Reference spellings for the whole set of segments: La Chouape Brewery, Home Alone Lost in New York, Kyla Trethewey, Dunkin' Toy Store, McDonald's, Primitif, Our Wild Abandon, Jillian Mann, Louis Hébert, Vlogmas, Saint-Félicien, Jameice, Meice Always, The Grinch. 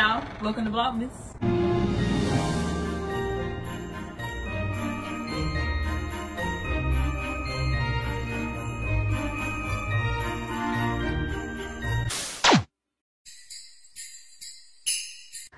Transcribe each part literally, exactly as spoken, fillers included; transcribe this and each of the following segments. y'all, welcome to Vlogmas.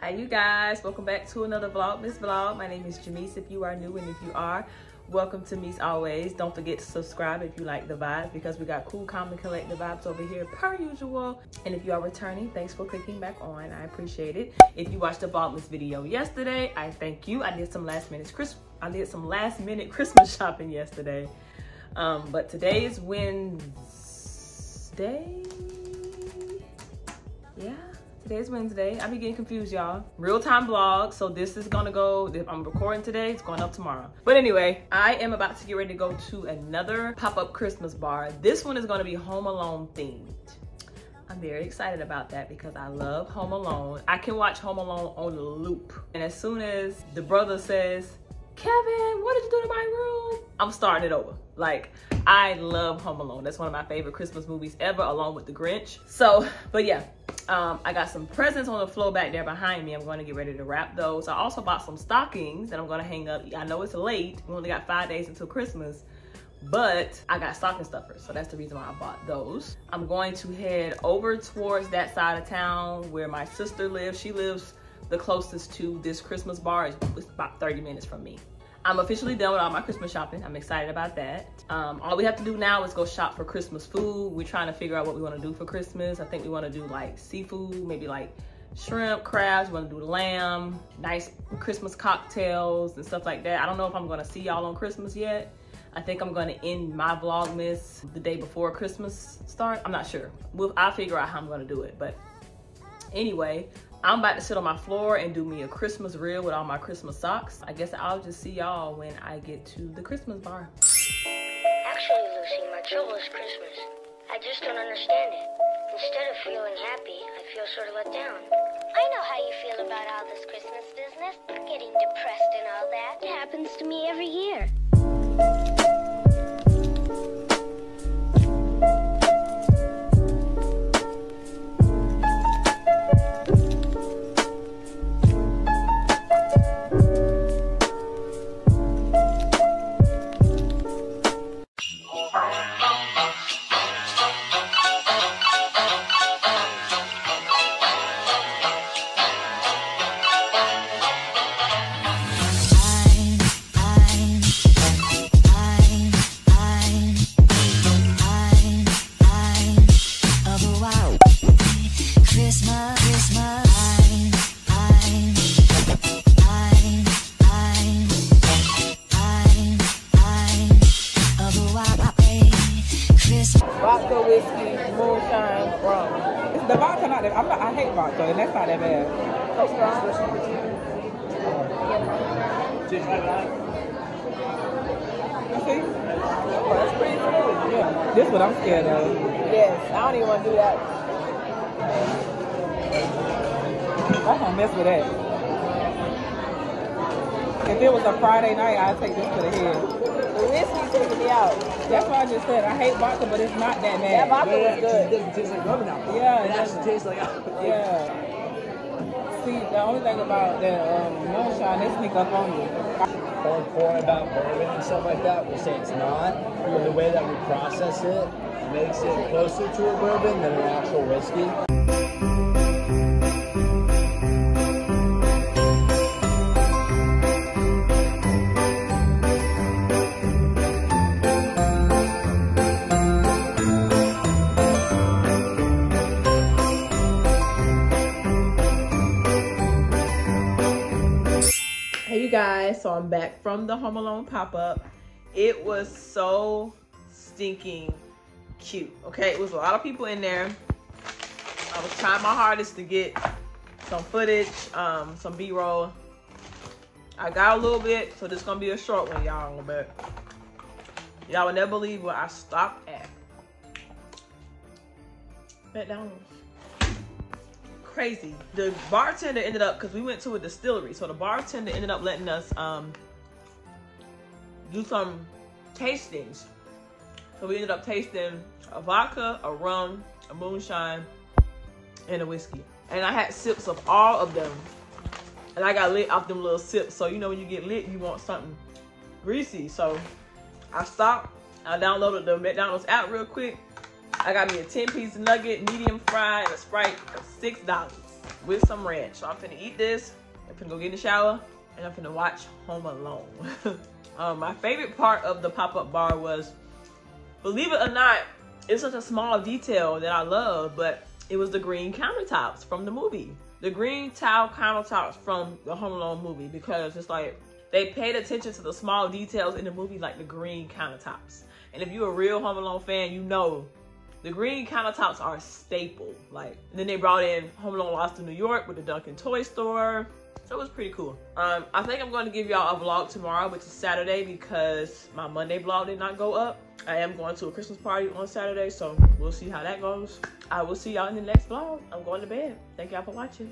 Hi you guys, welcome back to another Vlogmas vlog. My name is Jameice if you are new, and if you are, welcome to Me's Always. Don't forget to subscribe if you like the vibes, because we got cool, calm, and collected vibes over here per usual. And if you are returning, thanks for clicking back on. I appreciate it. If you watched the Vlogmas video yesterday, I thank you. I did some last minute Chris I did some last minute Christmas shopping yesterday. Um, but today is Wednesday. Yeah. Today's Wednesday. I be getting confused, y'all. Real-time vlog, so this is gonna go, if I'm recording today, it's going up tomorrow. But anyway, I am about to get ready to go to another pop-up Christmas bar. This one is gonna be Home Alone themed. I'm very excited about that because I love Home Alone. I can watch Home Alone on the loop. And as soon as the brother says, Kevin, what did you do to my room? I'm starting it over. Like, I love Home Alone. That's one of my favorite Christmas movies ever, along with The Grinch. So, but yeah. Um, I got some presents on the floor back there behind me. I'm going to get ready to wrap those. I also bought some stockings that I'm going to hang up. I know it's late. We only got five days until Christmas, but I got stocking stuffers. So that's the reason why I bought those. I'm going to head over towards that side of town where my sister lives. She lives the closest to this Christmas bar. It's about thirty minutes from me. I'm officially done with all my Christmas shopping. I'm excited about that. Um, all we have to do now is go shop for Christmas food. We're trying to figure out what we want to do for Christmas. I think we want to do like seafood, maybe like shrimp, crabs. We want to do lamb, nice Christmas cocktails and stuff like that. I don't know if I'm going to see y'all on Christmas yet. I think I'm going to end my Vlogmas the day before Christmas starts. I'm not sure. We'll, I'll figure out how I'm going to do it. But anyway, I'm about to sit on my floor and do me a Christmas reel with all my Christmas socks. I guess I'll just see y'all when I get to the Christmas bar. Actually, Lucy, my trouble is Christmas. I just don't understand it. Instead of feeling happy, I feel sort of let down. I know how you feel about all this Christmas business, getting depressed and all that. It happens to me every year. This is what I'm scared of. Yes, I don't even want to do that. I don't mess with that. If it was a Friday night, I'd take this to the head. The whiskey's taking me out. That's why I just said I hate vodka, but it's not that bad. That vodka yeah, was good. It doesn't taste like rum now. Yeah, it actually tastes like alcohol. Yeah. See, the only thing about the um, moonshine, they sneak up on you. Or porn about bourbon and stuff like that, we'll say it's not. But the way that we process it makes it closer to a bourbon than an actual whiskey. Guys, so I'm back from the Home Alone pop-up. It was so stinking cute. Okay, it was a lot of people in there. I was trying my hardest to get some footage, um, some B-roll. I got a little bit, so this is gonna be a short one, y'all, but y'all would never believe where I stopped at. McDonald's. Crazy. The bartender ended up, because we went to a distillery, so the bartender ended up letting us um do some tastings. So we ended up tasting a vodka, a rum, a moonshine, and a whiskey. and I had sips of all of them, and I got lit off them little sips. So you know when you get lit, you want something greasy. So I stopped. I downloaded the McDonald's app real quick. I got me a ten-piece nugget, medium fried, and a Sprite for six dollars with some ranch. So I'm finna eat this. I'm finna go get in the shower, and I'm finna watch Home Alone. um, my favorite part of the pop-up bar was, believe it or not, it's such a small detail that I love, but it was the green countertops from the movie. The green tile countertops from the Home Alone movie, because it's like they paid attention to the small details in the movie, like the green countertops. And if you're a real Home Alone fan, you know the green countertops are a staple. Like, and then they brought in Home Alone Lost in New York with the Dunkin' Toy Store. So it was pretty cool. Um, I think I'm going to give y'all a vlog tomorrow, which is Saturday, because my Monday vlog did not go up. I am going to a Christmas party on Saturday, so we'll see how that goes. I will see y'all in the next vlog. I'm going to bed. Thank y'all for watching.